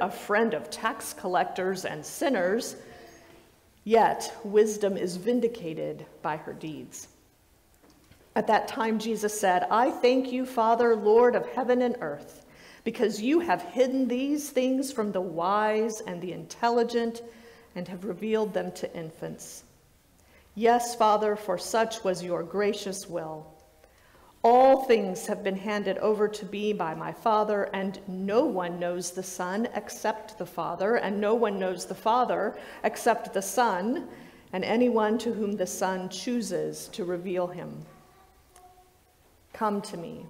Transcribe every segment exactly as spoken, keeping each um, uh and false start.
a friend of tax collectors and sinners, yet wisdom is vindicated by her deeds. At that time, Jesus said, I thank you, Father, Lord of heaven and earth, because you have hidden these things from the wise and the intelligent and have revealed them to infants. Yes, Father, for such was your gracious will. All things have been handed over to me by my Father, and no one knows the Son except the Father, and no one knows the Father except the Son, and anyone to whom the Son chooses to reveal him. Come to me,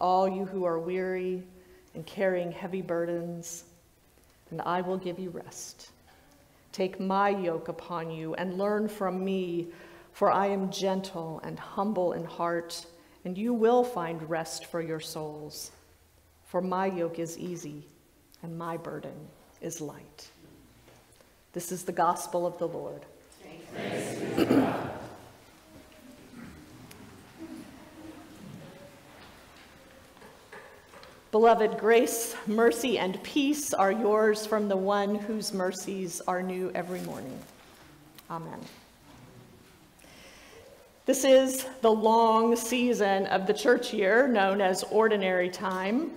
all you who are weary and carrying heavy burdens, and I will give you rest. Take my yoke upon you and learn from me, for I am gentle and humble in heart, and you will find rest for your souls. For my yoke is easy and my burden is light. This is the gospel of the Lord. Thanks be to God. Beloved, grace, mercy, and peace are yours from the one whose mercies are new every morning. Amen. This is the long season of the church year known as ordinary time.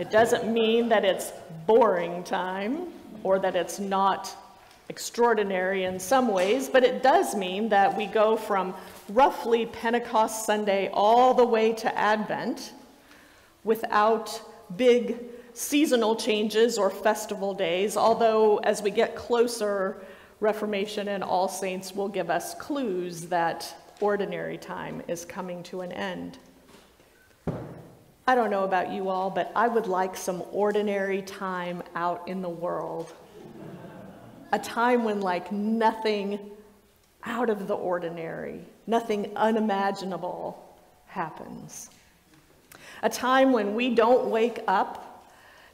It doesn't mean that it's boring time or that it's not extraordinary in some ways, but it does mean that we go from roughly Pentecost Sunday all the way to Advent without big seasonal changes or festival days, although as we get closer, Reformation and All Saints will give us clues that ordinary time is coming to an end. I don't know about you all, but I would like some ordinary time out in the world. A time when, like, nothing out of the ordinary, nothing unimaginable happens. A time when we don't wake up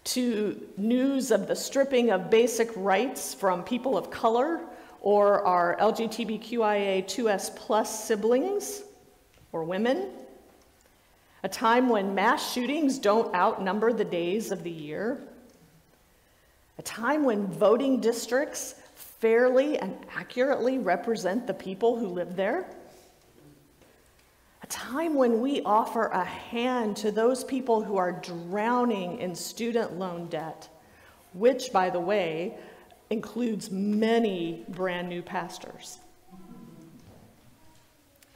to news of the stripping of basic rights from people of color or our L G B T Q I A two S plus siblings or women. A time when mass shootings don't outnumber the days of the year. A time when voting districts fairly and accurately represent the people who live there. A time when we offer a hand to those people who are drowning in student loan debt, which, by the way, includes many brand new pastors.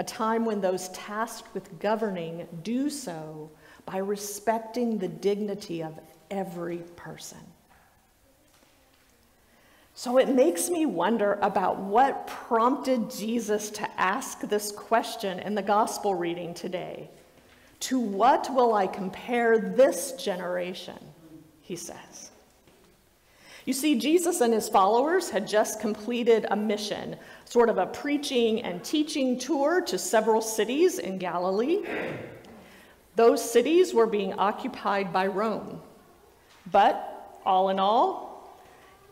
A time when those tasked with governing do so by respecting the dignity of every person. So it makes me wonder about what prompted Jesus to ask this question in the gospel reading today. To what will I compare this generation? He says. You see, Jesus and his followers had just completed a mission, sort of a preaching and teaching tour to several cities in Galilee. Those cities were being occupied by Rome. But all in all,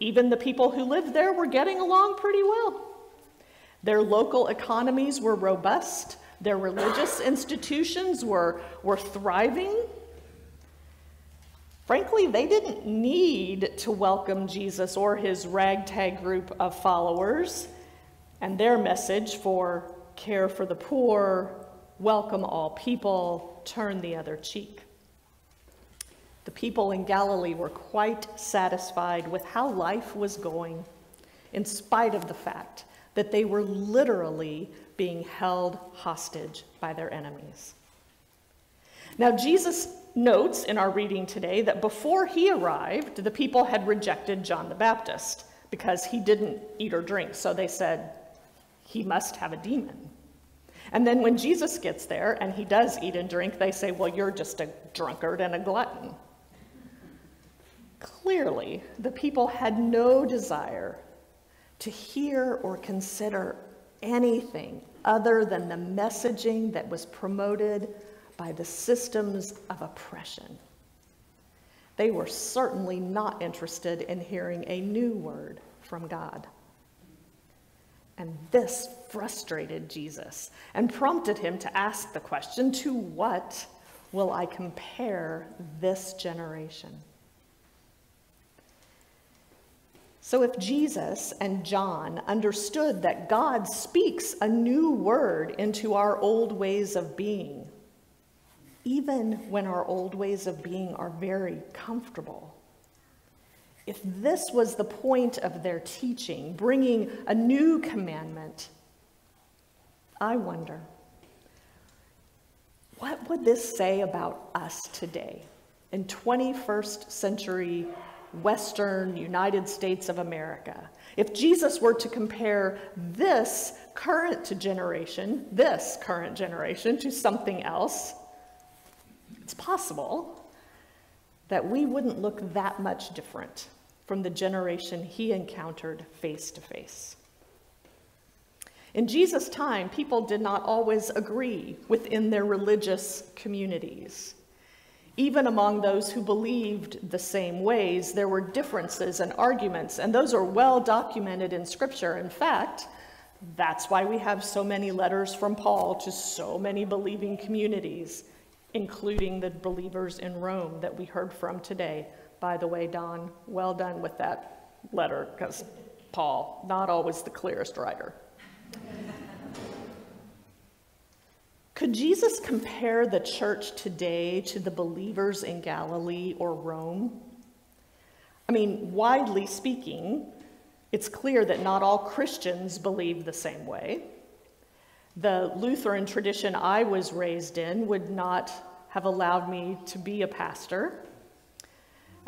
even the people who lived there were getting along pretty well. Their local economies were robust. Their religious institutions were, were thriving. Frankly, they didn't need to welcome Jesus or his ragtag group of followers and their message for care for the poor, welcome all people, turn the other cheek. The people in Galilee were quite satisfied with how life was going, in spite of the fact that they were literally being held hostage by their enemies. Now, Jesus notes in our reading today that before he arrived, the people had rejected John the Baptist because he didn't eat or drink. So they said, he must have a demon. And then when Jesus gets there and he does eat and drink, they say, well, you're just a drunkard and a glutton. Clearly, the people had no desire to hear or consider anything other than the messaging that was promoted by the systems of oppression. They were certainly not interested in hearing a new word from God. And this frustrated Jesus and prompted him to ask the question, to what will I compare this generation? So if Jesus and John understood that God speaks a new word into our old ways of being, even when our old ways of being are very comfortable, if this was the point of their teaching, bringing a new commandment, I wonder, what would this say about us today in twenty-first century Western United States of America? If Jesus were to compare this current generation, this current generation to something else, it's possible that we wouldn't look that much different from the generation he encountered face to face. In Jesus' time, people did not always agree within their religious communities. Even among those who believed the same ways, there were differences and arguments, and those are well documented in Scripture. In fact, that's why we have so many letters from Paul to so many believing communities, including the believers in Rome that we heard from today. By the way, Don, well done with that letter, because Paul, not always the clearest writer. Could Jesus compare the church today to the believers in Galilee or Rome? I mean, widely speaking, it's clear that not all Christians believe the same way. The Lutheran tradition I was raised in would not have allowed me to be a pastor.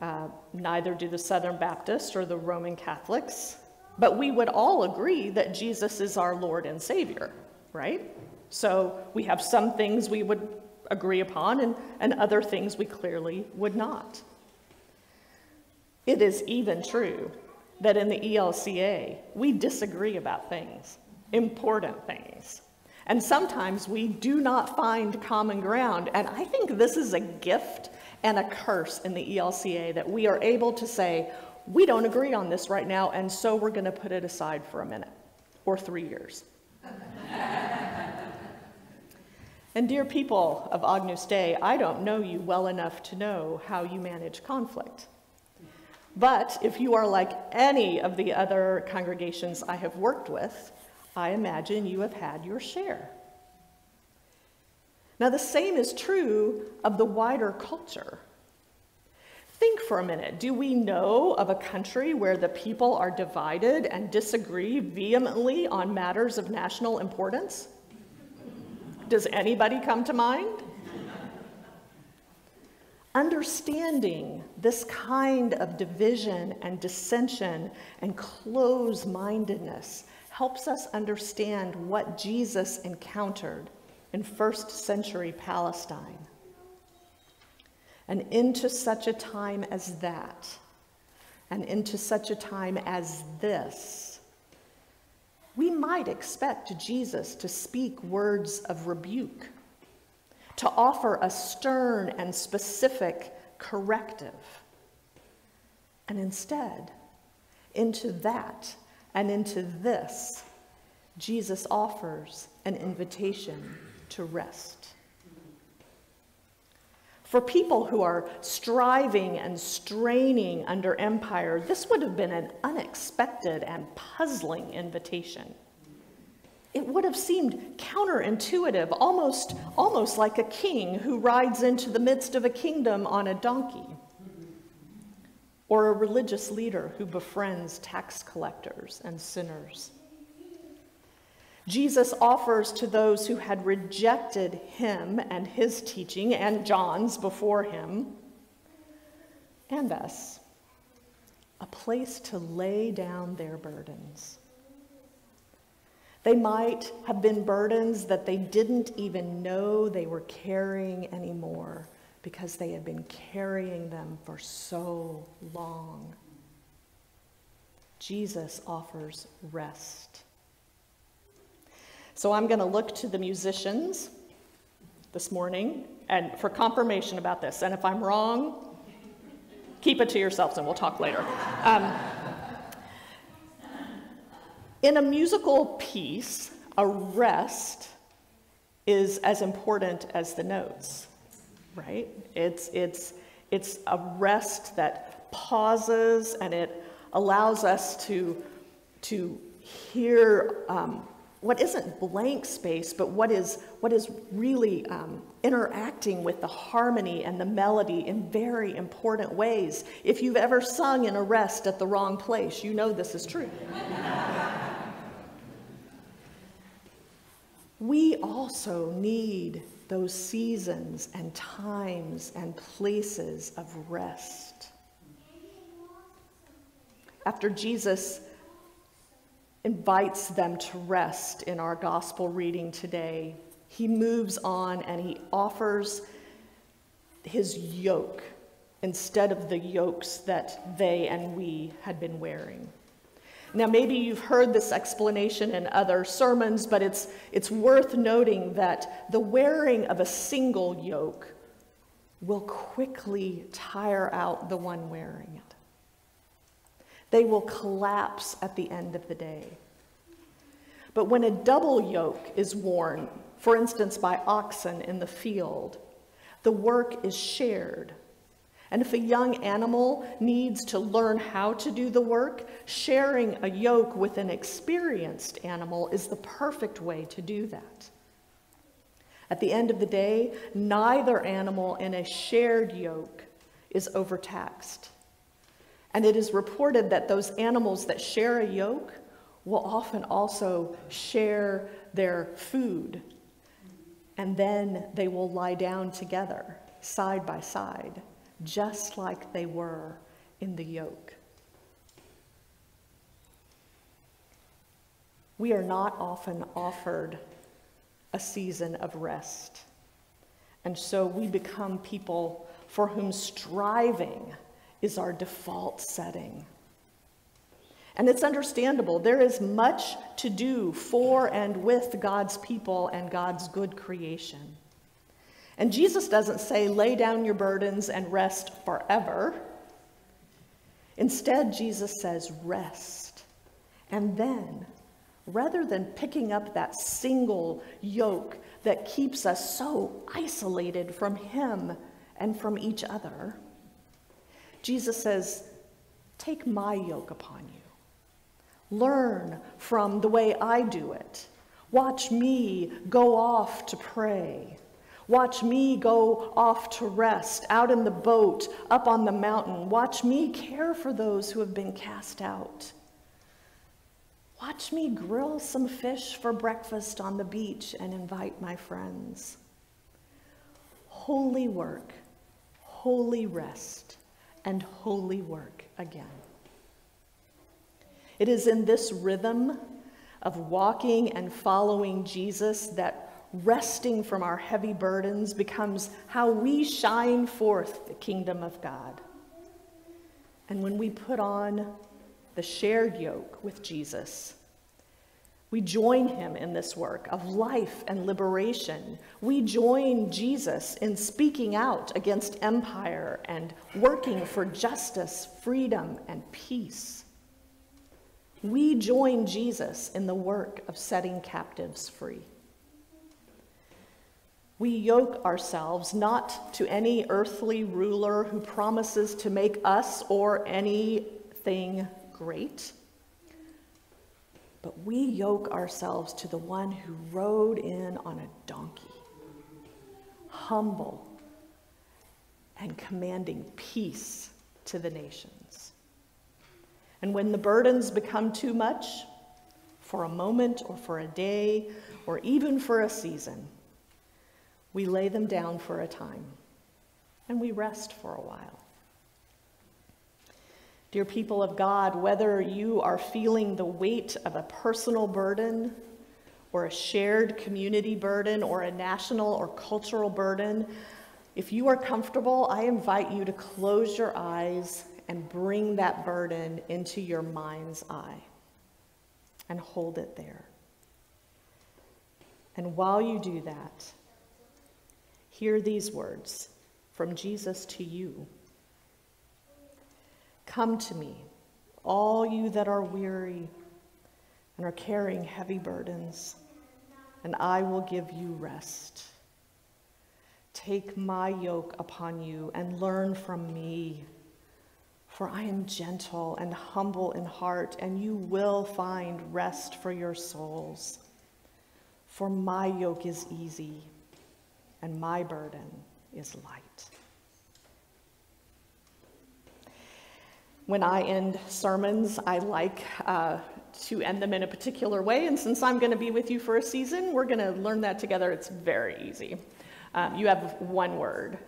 Uh, neither do the Southern Baptists or the Roman Catholics. But we would all agree that Jesus is our Lord and Savior, right? So we have some things we would agree upon and, and other things we clearly would not. It is even true that in the E L C A, we disagree about things, important things. And sometimes we do not find common ground. And I think this is a gift and a curse in the E L C A that we are able to say, we don't agree on this right now, and so we're going to put it aside for a minute or three years. And dear people of Agnus Dei, I don't know you well enough to know how you manage conflict. But if you are like any of the other congregations I have worked with, I imagine you have had your share. Now the same is true of the wider culture. Think for a minute. Do we know of a country where the people are divided and disagree vehemently on matters of national importance? Does anybody come to mind? Understanding this kind of division and dissension and close-mindedness helps us understand what Jesus encountered in first century Palestine. And into such a time as that, and into such a time as this, we might expect Jesus to speak words of rebuke, to offer a stern and specific corrective. And instead, into that and into this, Jesus offers an invitation to rest. For people who are striving and straining under empire, this would have been an unexpected and puzzling invitation. It would have seemed counterintuitive, almost, almost like a king who rides into the midst of a kingdom on a donkey, or a religious leader who befriends tax collectors and sinners. Jesus offers to those who had rejected him and his teaching, and John's before him, and us, a place to lay down their burdens. They might have been burdens that they didn't even know they were carrying anymore, because they had been carrying them for so long. Jesus offers rest. So I'm going to look to the musicians this morning and for confirmation about this. And if I'm wrong, keep it to yourselves and we'll talk later. Um, in a musical piece, a rest is as important as the notes, right? It's, it's, it's a rest that pauses and it allows us to, to hear um, what isn't blank space, but what is, what is really um, interacting with the harmony and the melody in very important ways. If you've ever sung in a rest at the wrong place, you know this is true. We also need those seasons and times and places of rest. After Jesus invites them to rest in our gospel reading today, he moves on and he offers his yoke instead of the yokes that they and we had been wearing. Now, maybe you've heard this explanation in other sermons, but it's, it's worth noting that the wearing of a single yoke will quickly tire out the one wearing it. They will collapse at the end of the day. But when a double yoke is worn, for instance, by oxen in the field, the work is shared. And if a young animal needs to learn how to do the work, sharing a yoke with an experienced animal is the perfect way to do that. At the end of the day, neither animal in a shared yoke is overtaxed. And it is reported that those animals that share a yoke will often also share their food, and then they will lie down together, side by side, just like they were in the yoke. We are not often offered a season of rest, and so we become people for whom striving is our default setting. And it's understandable. There is much to do for and with God's people and God's good creation. And Jesus doesn't say, lay down your burdens and rest forever. Instead, Jesus says, rest. And then, rather than picking up that single yoke that keeps us so isolated from him and from each other, Jesus says, take my yoke upon you. Learn from the way I do it. Watch me go off to pray. Watch me go off to rest, out in the boat, up on the mountain. Watch me care for those who have been cast out. Watch me grill some fish for breakfast on the beach and invite my friends. Holy work, holy rest, and holy work again. It is in this rhythm of walking and following Jesus that resting from our heavy burdens becomes how we shine forth the kingdom of God. And when we put on the shared yoke with Jesus, we join him in this work of life and liberation. We join Jesus in speaking out against empire and working for justice, freedom, and peace. We join Jesus in the work of setting captives free. We yoke ourselves not to any earthly ruler who promises to make us or anything great, but we yoke ourselves to the one who rode in on a donkey, humble and commanding peace to the nations. And when the burdens become too much, for a moment or for a day or even for a season, we lay them down for a time and we rest for a while. Dear people of God, whether you are feeling the weight of a personal burden or a shared community burden or a national or cultural burden, if you are comfortable, I invite you to close your eyes and bring that burden into your mind's eye and hold it there. And while you do that, hear these words from Jesus to you. Come to me, all you that are weary and are carrying heavy burdens, and I will give you rest. Take my yoke upon you and learn from me, For I am gentle and humble in heart, and you will find rest for your souls. For my yoke is easy, and my burden is light." When I end sermons, I like uh, to end them in a particular way, and since I'm going to be with you for a season, we're going to learn that together. It's very easy. Um, you have one word,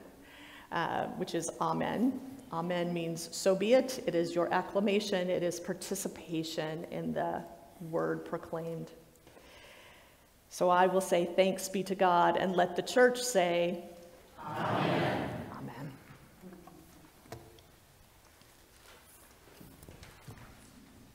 uh, which is amen. Amen means so be it. It is your acclamation. It is participation in the word proclaimed. So I will say thanks be to God, and let the church say amen.